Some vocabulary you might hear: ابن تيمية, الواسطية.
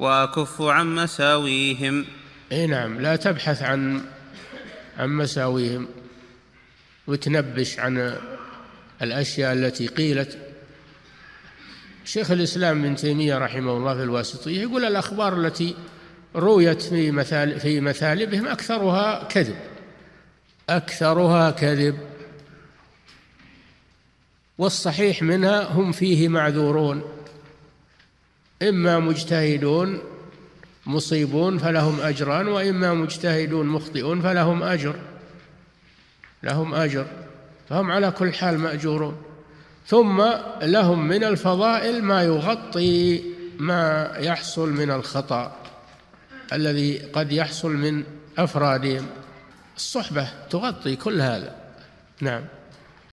وأكف عن مساويهم. أي نعم، لا تبحث عن مساويهم وتنبش عن الأشياء التي قيلت. شيخ الإسلام ابن تيمية رحمه الله في الواسطية يقول الأخبار التي رويت في مثالبهم أكثرها كذب، أكثرها كذب، والصحيح منها هم فيه معذورون، إما مجتهدون مصيبون فلهم أجران، وإما مجتهدون مخطئون فلهم أجر، لهم أجر، فهم على كل حال مأجورون. ثم لهم من الفضائل ما يغطي ما يحصل من الخطأ الذي قد يحصل من أفرادهم، الصحبة تغطي كل هذا. نعم.